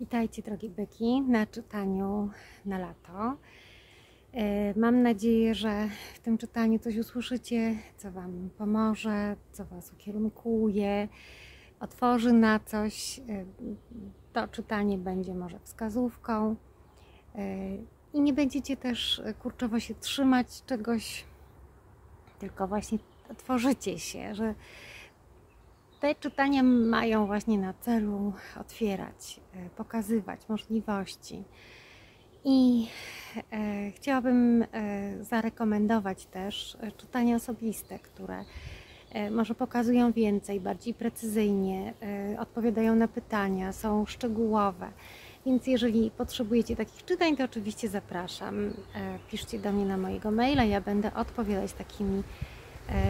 Witajcie, drogie byki, na czytaniu na lato. Mam nadzieję, że w tym czytaniu coś usłyszycie, co Wam pomoże, co Was ukierunkuje, otworzy na coś. To czytanie będzie może wskazówką i nie będziecie też kurczowo się trzymać czegoś, tylko właśnie otworzycie się, że te czytania mają właśnie na celu otwierać, pokazywać możliwości. I chciałabym zarekomendować też czytania osobiste, które może pokazują więcej, bardziej precyzyjnie, odpowiadają na pytania, są szczegółowe. Więc jeżeli potrzebujecie takich czytań, to oczywiście zapraszam. Piszcie do mnie na mojego maila, ja będę odpowiadać takimi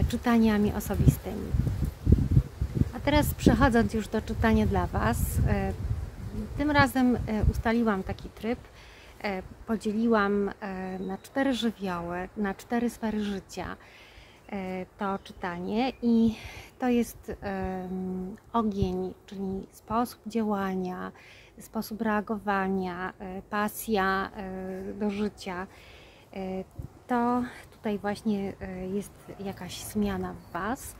czytaniami osobistymi. A teraz przechodząc już do czytania dla Was, tym razem ustaliłam taki tryb, podzieliłam na 4 żywioły, na 4 sfery życia to czytanie i to jest ogień, czyli sposób działania, sposób reagowania, pasja do życia. To tutaj właśnie jest jakaś zmiana w Was.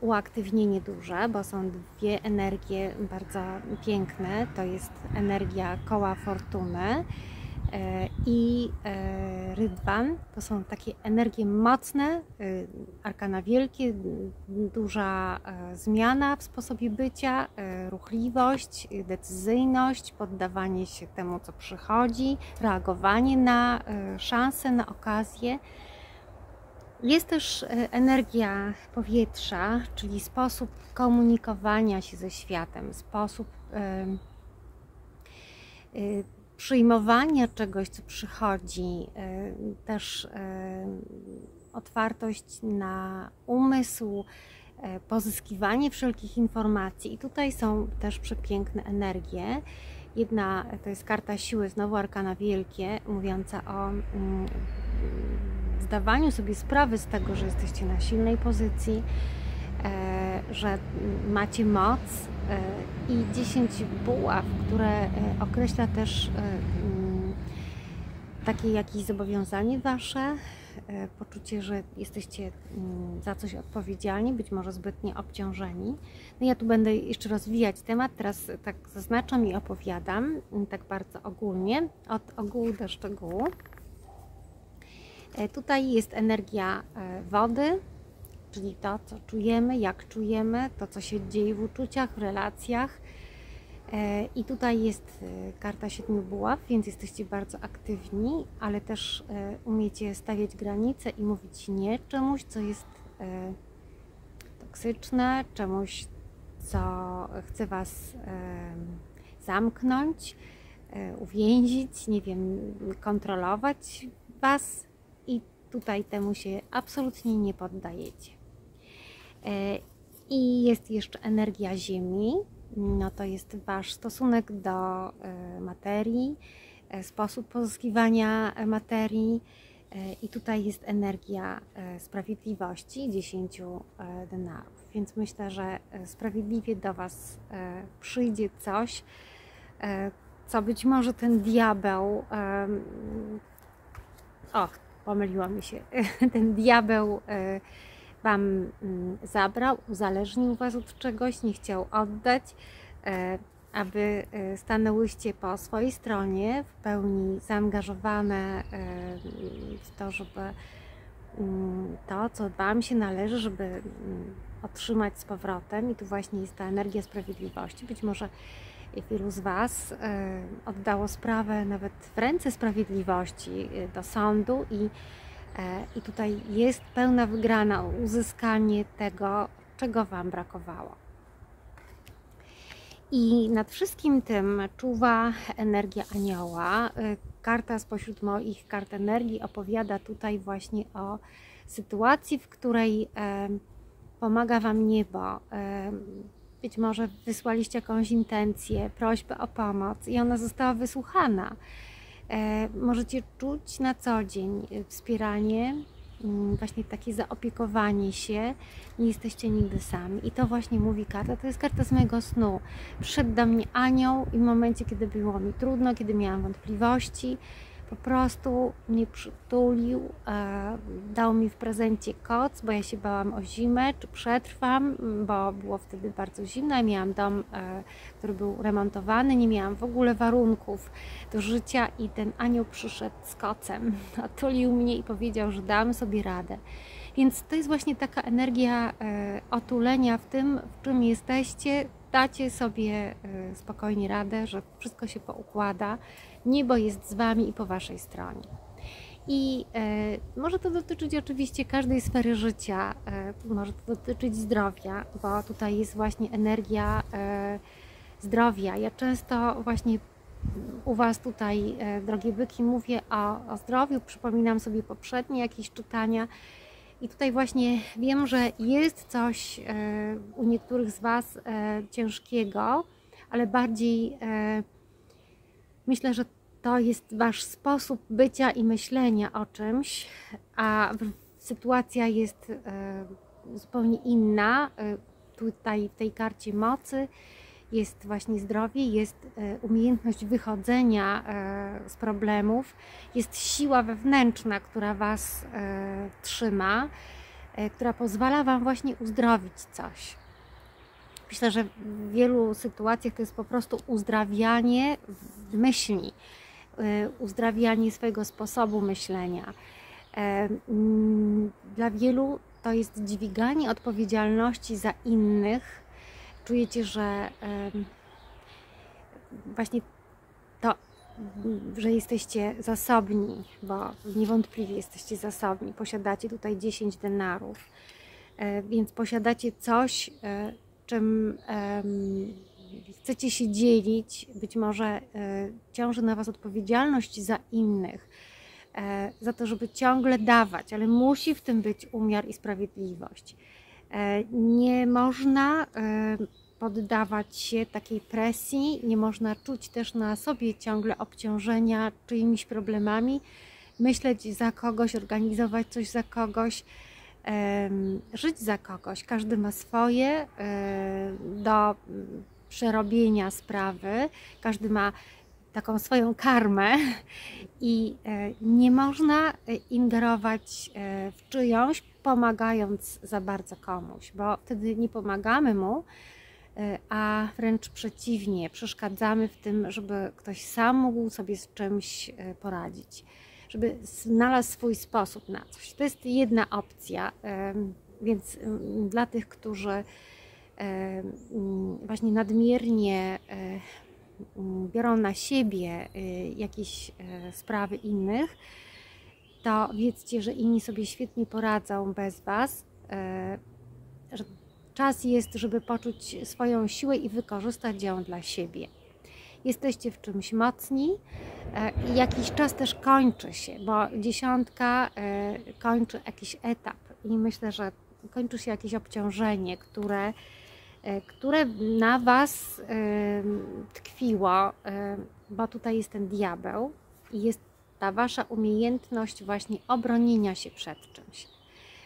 Uaktywnienie duże, bo są dwie energie bardzo piękne. To jest energia koła fortuny i rydwan. To są takie energie mocne, arkana wielkie, duża zmiana w sposobie bycia, ruchliwość, decyzyjność, poddawanie się temu, co przychodzi, reagowanie na szanse, na okazje. Jest też energia powietrza, czyli sposób komunikowania się ze światem, sposób przyjmowania czegoś, co przychodzi, też otwartość na umysł, pozyskiwanie wszelkich informacji. I tutaj są też przepiękne energie. Jedna to jest karta siły, znowu arkana wielkie, mówiąca o zdawaniu sobie sprawy z tego, że jesteście na silnej pozycji, że macie moc i 10 buław, które określa też takie jakieś zobowiązanie Wasze, poczucie, że jesteście za coś odpowiedzialni, być może zbytnie obciążeni. No ja tu będę jeszcze rozwijać temat, teraz tak zaznaczam i opowiadam, tak bardzo ogólnie, od ogółu do szczegółu. Tutaj jest energia wody, czyli to, co czujemy, jak czujemy, to, co się dzieje w uczuciach, w relacjach. I tutaj jest karta 7 buław, więc jesteście bardzo aktywni, ale też umiecie stawiać granice i mówić nie czemuś, co jest toksyczne, czemuś, co chce Was zamknąć, uwięzić, nie wiem, kontrolować Was. I tutaj temu się absolutnie nie poddajecie. I jest jeszcze energia ziemi. No to jest Wasz stosunek do materii, sposób pozyskiwania materii. I tutaj jest energia sprawiedliwości 10 denarów. Więc myślę, że sprawiedliwie do Was przyjdzie coś, co być może ten diabeł... pomyliło mi się, ten diabeł Wam zabrał, uzależnił Was od czegoś, nie chciał oddać, aby stanęłyście po swojej stronie, w pełni zaangażowane w to, żeby to, co Wam się należy, żeby otrzymać z powrotem. I tu właśnie jest ta energia sprawiedliwości. Być może wielu z Was oddało sprawę nawet w ręce sprawiedliwości, do sądu i tutaj jest pełna wygrana, uzyskanie tego, czego Wam brakowało. I nad wszystkim tym czuwa energia anioła. Karta spośród moich kart energii opowiada tutaj właśnie o sytuacji, w której pomaga Wam niebo. Być może wysłaliście jakąś intencję, prośbę o pomoc i ona została wysłuchana. możecie czuć na co dzień wspieranie, właśnie takie zaopiekowanie się, nie jesteście nigdy sami. I to właśnie mówi karta, to jest karta z mojego snu. Przyszedł do mnie anioł i w momencie, kiedy było mi trudno, kiedy miałam wątpliwości, po prostu mnie przytulił, dał mi w prezencie koc, bo ja się bałam o zimę, czy przetrwam, bo było wtedy bardzo zimno. Ja miałam dom, który był remontowany, nie miałam w ogóle warunków do życia i ten anioł przyszedł z kocem, otulił mnie i powiedział, że dam sobie radę. Więc to jest właśnie taka energia otulenia w tym, w czym jesteście. Dacie sobie spokojnie radę, że wszystko się poukłada, niebo jest z Wami i po Waszej stronie. I może to dotyczyć oczywiście każdej sfery życia, może to dotyczyć zdrowia, bo tutaj jest właśnie energia zdrowia. Ja często właśnie u Was tutaj, drogie byki, mówię o zdrowiu, przypominam sobie poprzednie jakieś czytania. I tutaj właśnie wiem, że jest coś u niektórych z Was ciężkiego, ale bardziej myślę, że to jest Wasz sposób bycia i myślenia o czymś, a sytuacja jest zupełnie inna. Tutaj w tej karcie mocy jest właśnie zdrowie, jest umiejętność wychodzenia z problemów, jest siła wewnętrzna, która Was trzyma, która pozwala Wam właśnie uzdrowić coś. Myślę, że w wielu sytuacjach to jest po prostu uzdrawianie myśli, uzdrawianie swojego sposobu myślenia. Dla wielu to jest dźwiganie odpowiedzialności za innych. Czujecie, że właśnie to, że jesteście zasobni, bo niewątpliwie jesteście zasobni, posiadacie tutaj 10 denarów, więc posiadacie coś, czym chcecie się dzielić, być może ciąży na Was odpowiedzialność za innych, za to, żeby ciągle dawać, ale musi w tym być umiar i sprawiedliwość. Nie można poddawać się takiej presji, nie można czuć też na sobie ciągle obciążenia czyimiś problemami, myśleć za kogoś, organizować coś za kogoś, żyć za kogoś. Każdy ma swoje do przerobienia sprawy, każdy ma taką swoją karmę i nie można ingerować w czyjąś, pomagając za bardzo komuś, bo wtedy nie pomagamy mu, a wręcz przeciwnie, przeszkadzamy w tym, żeby ktoś sam mógł sobie z czymś poradzić, żeby znalazł swój sposób na coś. To jest jedna opcja, więc dla tych, którzy właśnie nadmiernie biorą na siebie jakieś sprawy innych, to wiedzcie, że inni sobie świetnie poradzą bez Was, że czas jest, żeby poczuć swoją siłę i wykorzystać ją dla siebie. Jesteście w czymś mocni i jakiś czas też kończy się, bo dziesiątka kończy jakiś etap i myślę, że kończy się jakieś obciążenie, które na Was tkwiło, bo tutaj jest ten diabeł i jest ta Wasza umiejętność właśnie obronienia się przed czymś,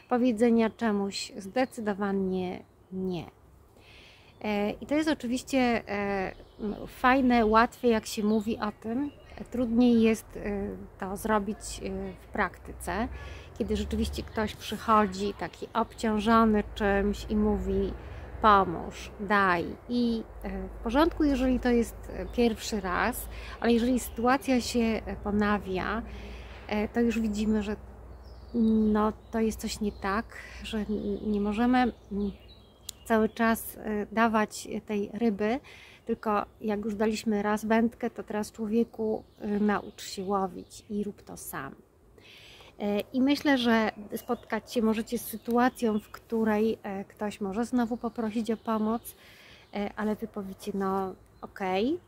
powiedzenia czemuś zdecydowanie nie. I to jest oczywiście fajne, łatwe, jak się mówi o tym, trudniej jest to zrobić w praktyce, kiedy rzeczywiście ktoś przychodzi taki obciążony czymś i mówi: pomóż, daj. I w porządku, jeżeli to jest pierwszy raz, ale jeżeli sytuacja się ponawia, to już widzimy, że no, to jest coś nie tak, że nie możemy cały czas dawać tej ryby, tylko jak już daliśmy raz wędkę, to teraz, człowieku, naucz się łowić i rób to sam. I myślę, że spotkać się możecie z sytuacją, w której ktoś może znowu poprosić o pomoc, ale Wy powiecie: no okej,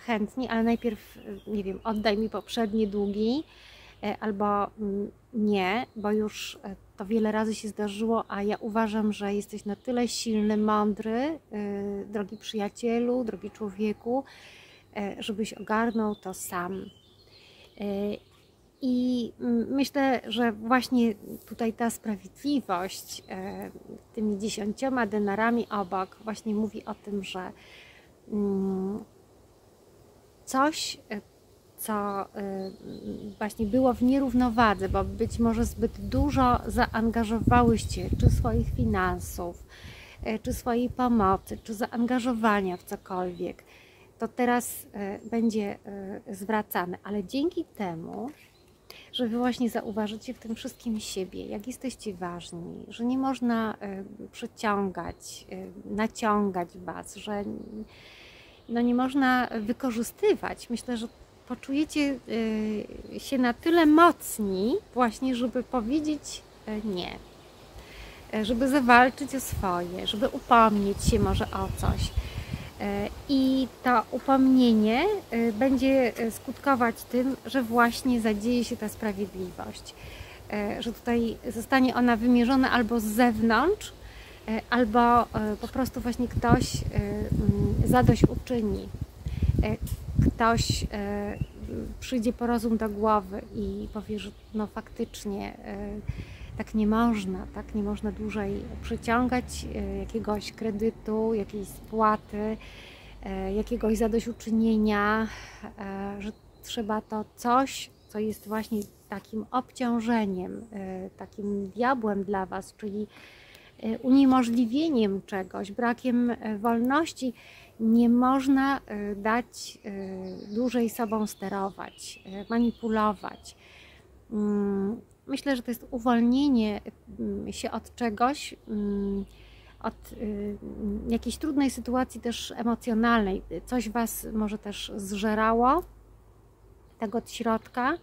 chętnie, ale najpierw, nie wiem, oddaj mi poprzednie długi, albo nie, bo już to wiele razy się zdarzyło, a ja uważam, że jesteś na tyle silny, mądry, drogi przyjacielu, drogi człowieku, żebyś ogarnął to sam. I myślę, że właśnie tutaj ta sprawiedliwość tymi 10 denarami obok właśnie mówi o tym, że coś, co właśnie było w nierównowadze, bo być może zbyt dużo zaangażowałyście czy swoich finansów, czy swojej pomocy, czy zaangażowania w cokolwiek, to teraz będzie zwracane. Ale dzięki temu, że Wy właśnie zauważycie w tym wszystkim siebie, jak jesteście ważni, że nie można przyciągać, naciągać Was, że no nie można wykorzystywać. Myślę, że poczujecie się na tyle mocni właśnie, żeby powiedzieć nie, żeby zawalczyć o swoje, żeby upomnieć się może o coś. I to upomnienie będzie skutkować tym, że właśnie zadzieje się ta sprawiedliwość, że tutaj zostanie ona wymierzona albo z zewnątrz, albo po prostu właśnie ktoś zadośćuczyni, ktoś przyjdzie po rozum do głowy i powie, że no faktycznie tak nie można dłużej przyciągać jakiegoś kredytu, jakiejś spłaty, jakiegoś zadośćuczynienia, że trzeba to coś, co jest właśnie takim obciążeniem, takim diabłem dla Was, czyli uniemożliwieniem czegoś, brakiem wolności, nie można dać dłużej sobą sterować, manipulować. Myślę, że to jest uwolnienie się od czegoś, od jakiejś trudnej sytuacji też emocjonalnej. Coś Was może też zżerało, tak od środka.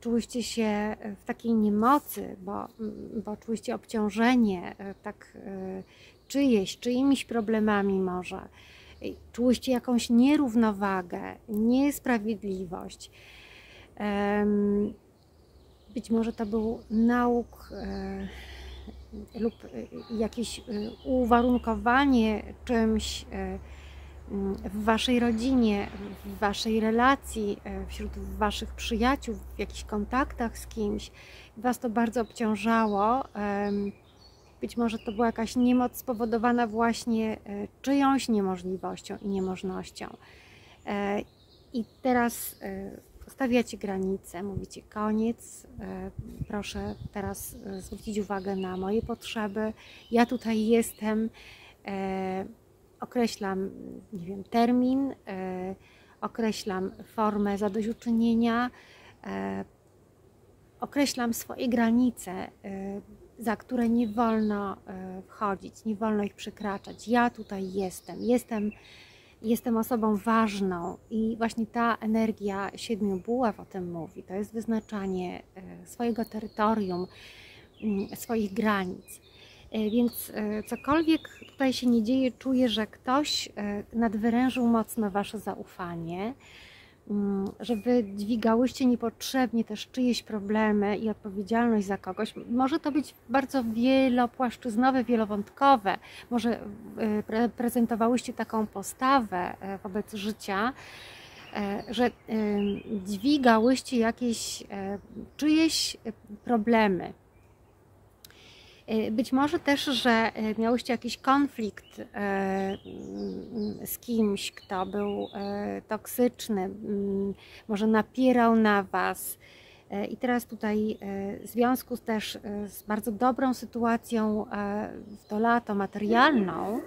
Czułyście się w takiej niemocy, bo czułyście obciążenie tak czyimiś problemami może. Czułyście jakąś nierównowagę, niesprawiedliwość. Być może to był nauk lub jakieś uwarunkowanie czymś w Waszej rodzinie, w Waszej relacji, wśród Waszych przyjaciół, w jakichś kontaktach z kimś. Was to bardzo obciążało. Być może to była jakaś niemoc spowodowana właśnie czyjąś niemożliwością i niemożnością. I teraz stawiacie granice, mówicie koniec, proszę teraz zwrócić uwagę na moje potrzeby, ja tutaj jestem, określam, nie wiem, termin, określam formę zadośćuczynienia, określam swoje granice, za które nie wolno wchodzić, nie wolno ich przekraczać, ja tutaj jestem osobą ważną i właśnie ta energia 7 buław o tym mówi. To jest wyznaczanie swojego terytorium, swoich granic. Więc cokolwiek tutaj się nie dzieje, czuję, że ktoś nadwyrężył mocno Wasze zaufanie, że Wy dźwigałyście niepotrzebnie też czyjeś problemy i odpowiedzialność za kogoś. Może to być bardzo wielopłaszczyznowe, wielowątkowe. Może prezentowałyście taką postawę wobec życia, że dźwigałyście jakieś czyjeś problemy. Być może też, że miałyście jakiś konflikt z kimś, kto był toksyczny, może napierał na Was. I teraz tutaj w związku też z bardzo dobrą sytuacją w to lato materialną,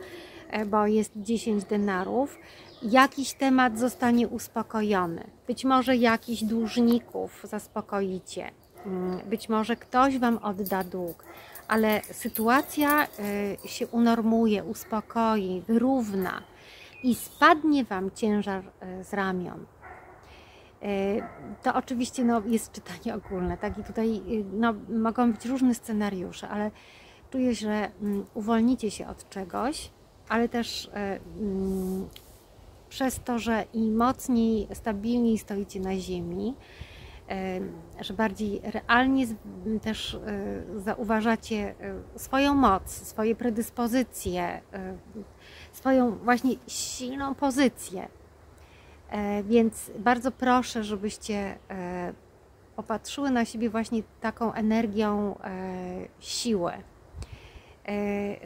bo jest 10 denarów, jakiś temat zostanie uspokojony. Być może jakichś dłużników zaspokoicie. Być może ktoś Wam odda dług, ale sytuacja się unormuje, uspokoi, wyrówna i spadnie Wam ciężar z ramion. To oczywiście no, jest czytanie ogólne, tak? I tutaj no, mogą być różne scenariusze, ale czuję, że uwolnicie się od czegoś, ale też przez to, że im mocniej, stabilniej stoicie na ziemi, że bardziej realnie też zauważacie swoją moc, swoje predyspozycje, swoją właśnie silną pozycję. Więc bardzo proszę, żebyście popatrzyły na siebie właśnie taką energią siły,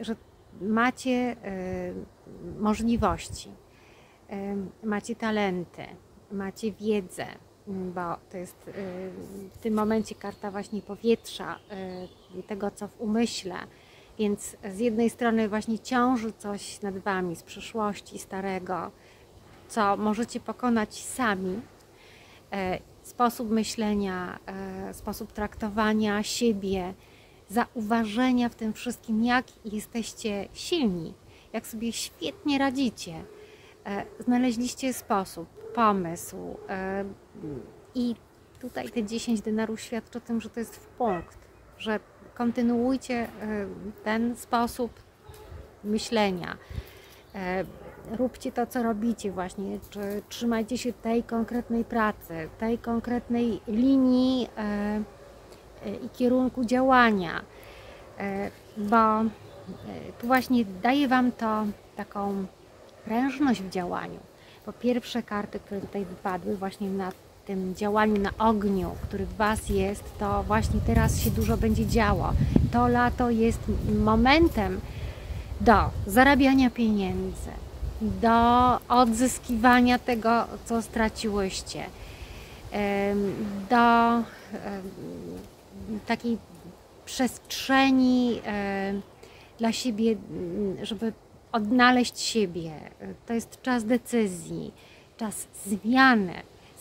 że macie możliwości, macie talenty, macie wiedzę, bo to jest w tym momencie karta właśnie powietrza, tego co w umyśle, więc z jednej strony właśnie ciąży coś nad wami z przeszłości, starego, co możecie pokonać sami, sposób myślenia, sposób traktowania siebie, zauważenia w tym wszystkim, jak jesteście silni, jak sobie świetnie radzicie, znaleźliście sposób, pomysł i tutaj te 10 denarów świadczy o tym, że to jest w punkt, że kontynuujcie ten sposób myślenia, róbcie to, co robicie właśnie, czy trzymajcie się tej konkretnej pracy, tej konkretnej linii i kierunku działania, bo tu właśnie daje wam to taką prężność w działaniu. Po pierwsze karty, które tutaj wypadły właśnie na tym działaniu, na ogniu, który w was jest, to właśnie teraz się dużo będzie działo. To lato jest momentem do zarabiania pieniędzy, do odzyskiwania tego, co straciłyście, do takiej przestrzeni dla siebie, żeby odnaleźć siebie. To jest czas decyzji, czas zmiany,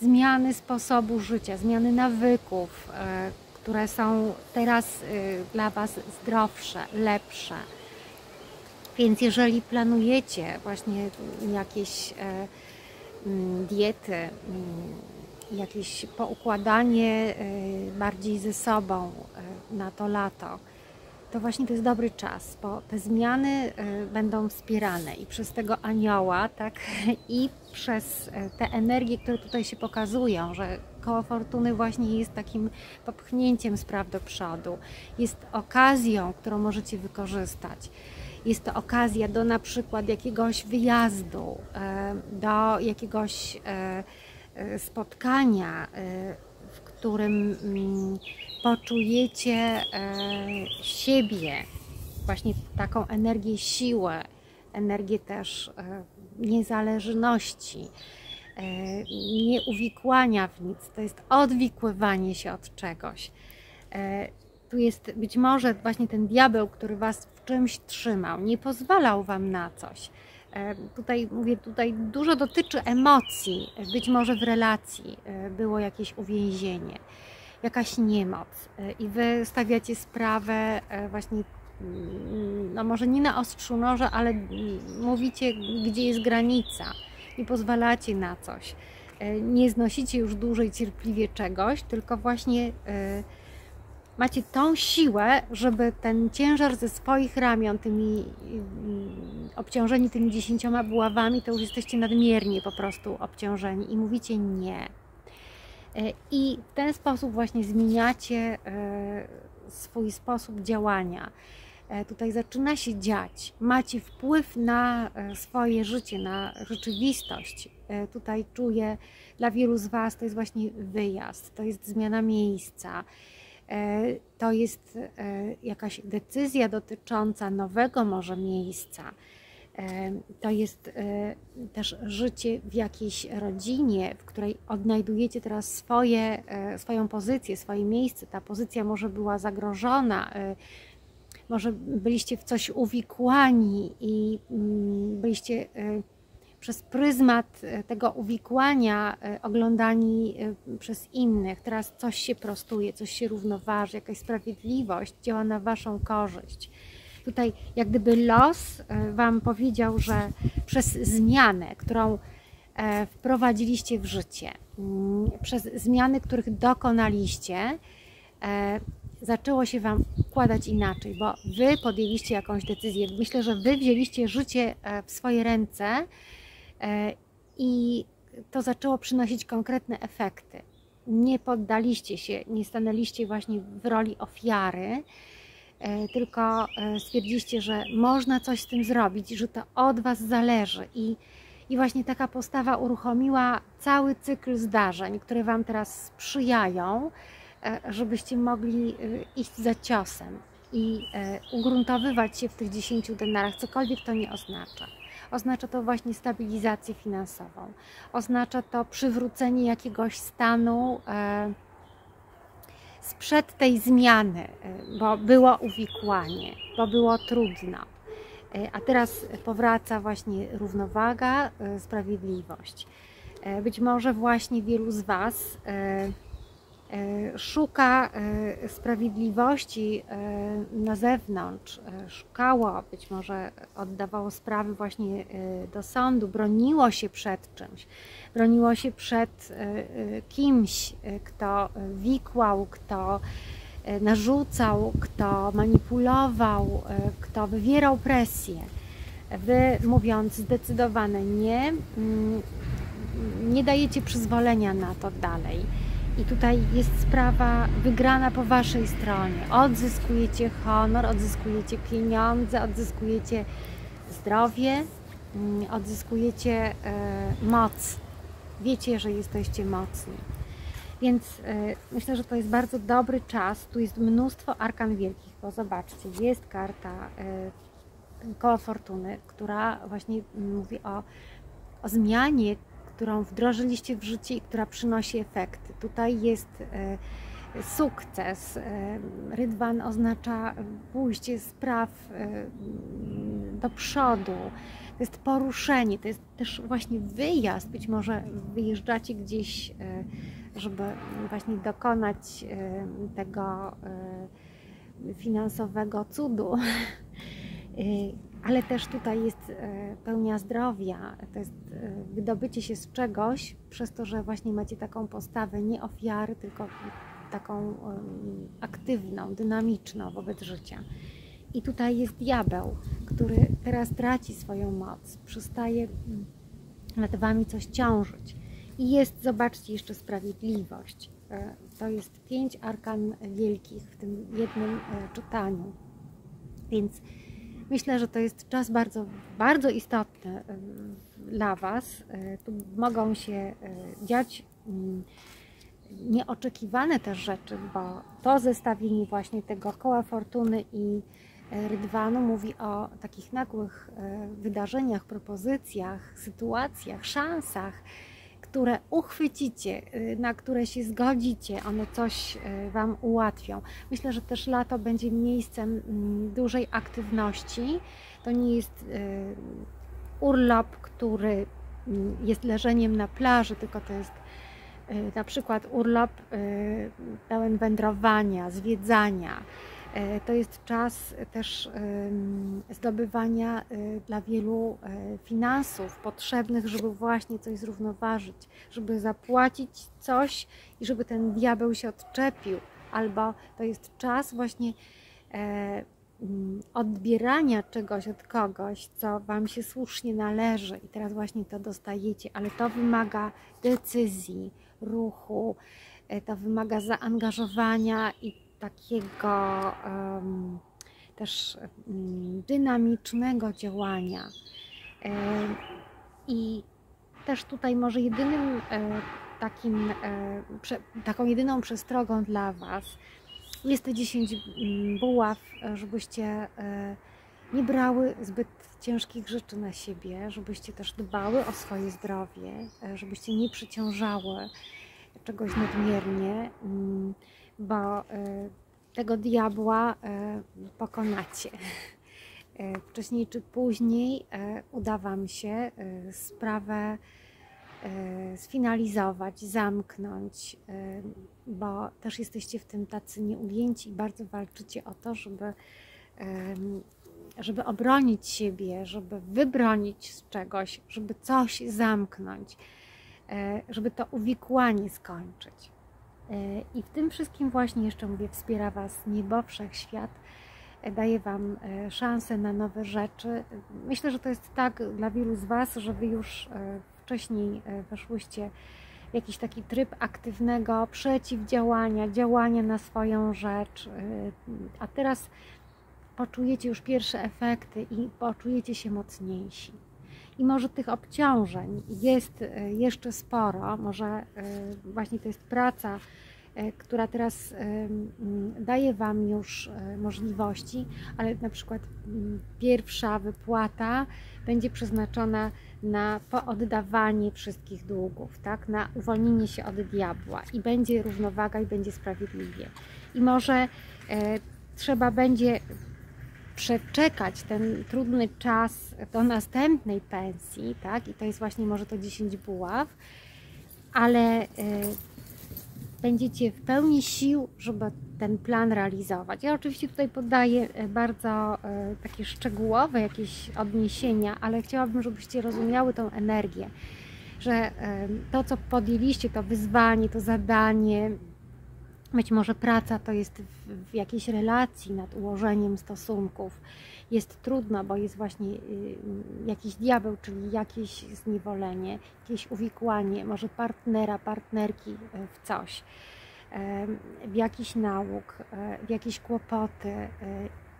zmiany sposobu życia, zmiany nawyków, które są teraz dla was zdrowsze, lepsze. Więc jeżeli planujecie właśnie jakieś diety, jakieś poukładanie bardziej ze sobą na to lato, to właśnie to jest dobry czas, bo te zmiany będą wspierane i przez tego anioła, tak, i przez te energie, które tutaj się pokazują, że koło fortuny właśnie jest takim popchnięciem spraw do przodu, jest okazją, którą możecie wykorzystać. Jest to okazja do na przykład jakiegoś wyjazdu, do jakiegoś spotkania, w którym poczujecie siebie, właśnie taką energię siły, energię też niezależności, nie uwikłania w nic, to jest odwikływanie się od czegoś. Tu jest być może właśnie ten diabeł, który was w czymś trzymał, nie pozwalał wam na coś. Tutaj mówię, tutaj dużo dotyczy emocji, być może w relacji było jakieś uwięzienie, jakaś niemoc i wy stawiacie sprawę właśnie, no może nie na ostrzu noża, ale mówicie, gdzie jest granica i pozwalacie na coś. Nie znosicie już dłużej cierpliwie czegoś, tylko właśnie macie tą siłę, żeby ten ciężar ze swoich ramion, tymi obciążeni tymi 10 buławami, to już jesteście nadmiernie po prostu obciążeni i mówicie nie. I w ten sposób właśnie zmieniacie swój sposób działania. Tutaj zaczyna się dziać. Macie wpływ na swoje życie, na rzeczywistość. Tutaj czuję, dla wielu z was to jest właśnie wyjazd, to jest zmiana miejsca. To jest jakaś decyzja dotycząca nowego może miejsca. To jest też życie w jakiejś rodzinie, w której odnajdujecie teraz swoją pozycję, swoje miejsce. Ta pozycja może była zagrożona, może byliście w coś uwikłani i byliście przez pryzmat tego uwikłania oglądani przez innych. Teraz coś się prostuje, coś się równoważy, jakaś sprawiedliwość działa na waszą korzyść. Tutaj jak gdyby los wam powiedział, że przez zmianę, którą wprowadziliście w życie, przez zmiany, których dokonaliście, zaczęło się wam układać inaczej, bo wy podjęliście jakąś decyzję. Myślę, że wy wzięliście życie w swoje ręce i to zaczęło przynosić konkretne efekty. Nie poddaliście się, nie stanęliście właśnie w roli ofiary, tylko stwierdziliście, że można coś z tym zrobić, że to od was zależy i I właśnie taka postawa uruchomiła cały cykl zdarzeń, które Wam teraz sprzyjają, żebyście mogli iść za ciosem i ugruntowywać się w tych 10 denarach, cokolwiek to nie oznacza. Oznacza to właśnie stabilizację finansową, oznacza to przywrócenie jakiegoś stanu sprzed tej zmiany, bo było uwikłanie, bo było trudno. A teraz powraca właśnie równowaga, sprawiedliwość. Być może właśnie wielu z Was szuka sprawiedliwości na zewnątrz, szukało, być może oddawało sprawy właśnie do sądu, broniło się przed czymś, broniło się przed kimś, kto wikłał, kto narzucał, kto manipulował, kto wywierał presję. Wy, mówiąc zdecydowane nie, nie dajecie przyzwolenia na to dalej. I tutaj jest sprawa wygrana po Waszej stronie. Odzyskujecie honor, odzyskujecie pieniądze, odzyskujecie zdrowie, odzyskujecie moc. Wiecie, że jesteście mocni. Więc myślę, że to jest bardzo dobry czas. Tu jest mnóstwo arkan wielkich, bo zobaczcie, jest karta koła fortuny, która właśnie mówi o zmianie, którą wdrożyliście w życie i która przynosi efekty. Tutaj jest sukces. Rydwan oznacza pójście spraw do przodu. To jest poruszenie, to jest też właśnie wyjazd. Być może wyjeżdżacie gdzieś, żeby właśnie dokonać tego finansowego cudu. Ale też tutaj jest pełnia zdrowia, to jest wydobycie się z czegoś, przez to, że właśnie macie taką postawę nie ofiary, tylko taką aktywną, dynamiczną wobec życia. I tutaj jest diabeł, który teraz traci swoją moc, przestaje nad Wami coś ciążyć. I jest, zobaczcie, jeszcze sprawiedliwość. To jest 5 arkan wielkich w tym jednym czytaniu. Więc myślę, że to jest czas bardzo, bardzo istotny dla Was. Tu mogą się dziać nieoczekiwane też rzeczy, bo to zestawienie właśnie tego koła fortuny i rydwanu mówi o takich nagłych wydarzeniach, propozycjach, sytuacjach, szansach, które uchwycicie, na które się zgodzicie, one coś Wam ułatwią. Myślę, że też lato będzie miejscem dużej aktywności. To nie jest urlop, który jest leżeniem na plaży, tylko to jest na przykład urlop pełen wędrowania, zwiedzania. To jest czas też zdobywania dla wielu finansów potrzebnych, żeby właśnie coś zrównoważyć, żeby zapłacić coś i żeby ten diabeł się odczepił. Albo to jest czas właśnie odbierania czegoś od kogoś, co Wam się słusznie należy i teraz właśnie to dostajecie, ale to wymaga decyzji, ruchu, to wymaga zaangażowania i takiego też dynamicznego działania. I też tutaj może jedynym taką jedyną przestrogą dla Was jest te 10 buław, żebyście nie brały zbyt ciężkich rzeczy na siebie, żebyście też dbały o swoje zdrowie, żebyście nie przeciążały czegoś nadmiernie, bo tego diabła pokonacie. Wcześniej czy później uda Wam się sprawę sfinalizować, zamknąć, bo też jesteście w tym tacy nieugięci i bardzo walczycie o to, żeby obronić siebie, żeby wybronić z czegoś, żeby coś zamknąć, żeby to uwikłanie skończyć. I w tym wszystkim właśnie jeszcze mówię, wspiera Was niebo, wszechświat, daje Wam szansę na nowe rzeczy. Myślę, że to jest tak dla wielu z Was, że Wy już wcześniej weszłyście w jakiś taki tryb aktywnego przeciwdziałania, działania na swoją rzecz, a teraz poczujecie już pierwsze efekty i poczujecie się mocniejsi. i może tych obciążeń jest jeszcze sporo, może właśnie to jest praca, która teraz daje Wam już możliwości, ale na przykład pierwsza wypłata będzie przeznaczona na pooddawanie wszystkich długów, tak? Na uwolnienie się od diabła i będzie równowaga i będzie sprawiedliwie. I może trzeba będzie przeczekać ten trudny czas do następnej pensji, tak? I to jest właśnie może to 10 buław, ale będziecie w pełni sił, żeby ten plan realizować. Ja oczywiście tutaj podaję bardzo takie szczegółowe jakieś odniesienia, ale chciałabym, żebyście rozumiały tą energię, że to, co podjęliście, to wyzwanie, to zadanie, być może praca to jest w jakiejś relacji nad ułożeniem stosunków. Jest trudno, bo jest właśnie jakiś diabeł, czyli jakieś zniewolenie, jakieś uwikłanie, może partnera, partnerki w coś, w jakiś nałóg, w jakieś kłopoty.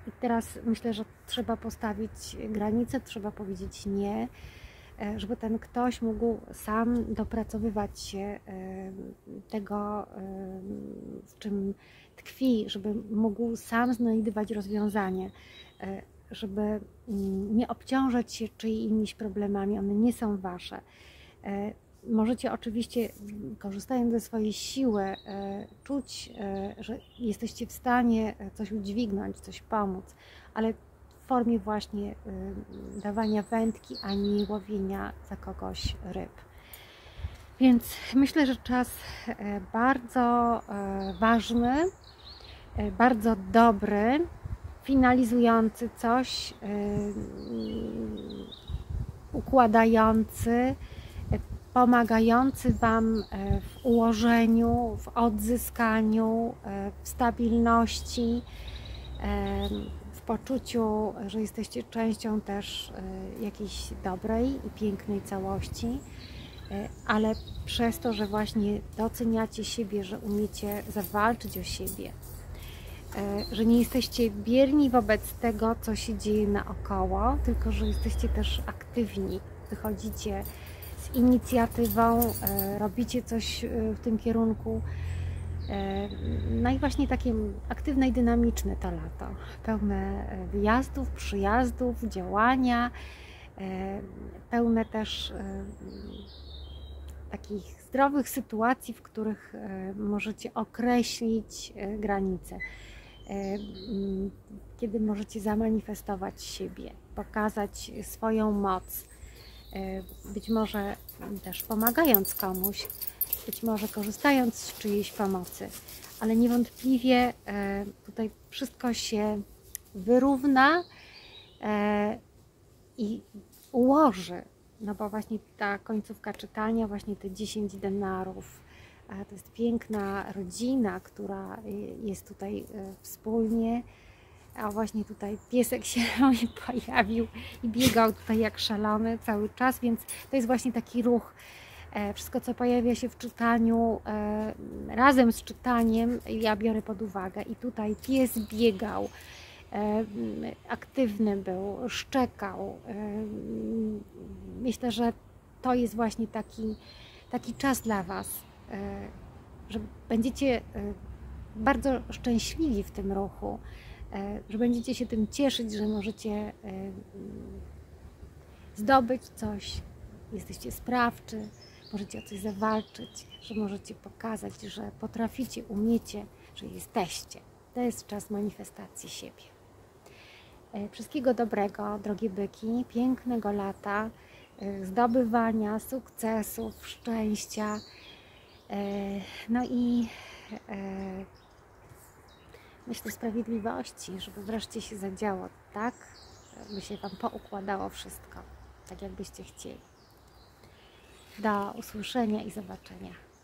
I teraz myślę, że trzeba postawić granicę, trzeba powiedzieć nie, żeby ten ktoś mógł sam dopracowywać się tego, w czym tkwi, żeby mógł sam znajdywać rozwiązanie, żeby nie obciążać się czyimiś problemami, one nie są Wasze. Możecie oczywiście, korzystając ze swojej siły, czuć, że jesteście w stanie coś udźwignąć, coś pomóc, ale w formie właśnie dawania wędki, a nie łowienia za kogoś ryb. Więc myślę, że czas bardzo ważny, bardzo dobry, finalizujący coś, układający, pomagający Wam w ułożeniu, w odzyskaniu, w stabilności, poczuciu, że jesteście częścią też jakiejś dobrej i pięknej całości, ale przez to, że właśnie doceniacie siebie, że umiecie zawalczyć o siebie, że nie jesteście bierni wobec tego, co się dzieje naokoło, tylko że jesteście też aktywni, wychodzicie z inicjatywą, robicie coś w tym kierunku. No i właśnie takie aktywne i dynamiczne to lato, pełne wyjazdów, przyjazdów, działania, pełne też takich zdrowych sytuacji, w których możecie określić granice, kiedy możecie zamanifestować siebie, pokazać swoją moc, być może też pomagając komuś, być może korzystając z czyjejś pomocy, ale niewątpliwie tutaj wszystko się wyrówna i ułoży, no bo właśnie ta końcówka czytania, właśnie te 10 denarów, to jest piękna rodzina, która jest tutaj wspólnie, a właśnie tutaj piesek się pojawił i biegał tutaj jak szalony cały czas, więc to jest właśnie taki ruch. Wszystko, co pojawia się w czytaniu, razem z czytaniem, ja biorę pod uwagę. I tutaj pies biegał, aktywny był, szczekał. Myślę, że to jest właśnie taki czas dla Was, że będziecie bardzo szczęśliwi w tym ruchu, że będziecie się tym cieszyć, że możecie zdobyć coś, jesteście sprawczy. Możecie o coś zawalczyć, że możecie pokazać, że potraficie, umiecie, że jesteście. To jest czas manifestacji siebie. Wszystkiego dobrego, drogie byki, pięknego lata, zdobywania, sukcesów, szczęścia. No i myślę sprawiedliwości, żeby wreszcie się zadziało tak, by się Wam poukładało wszystko, tak jakbyście chcieli. Do usłyszenia i zobaczenia.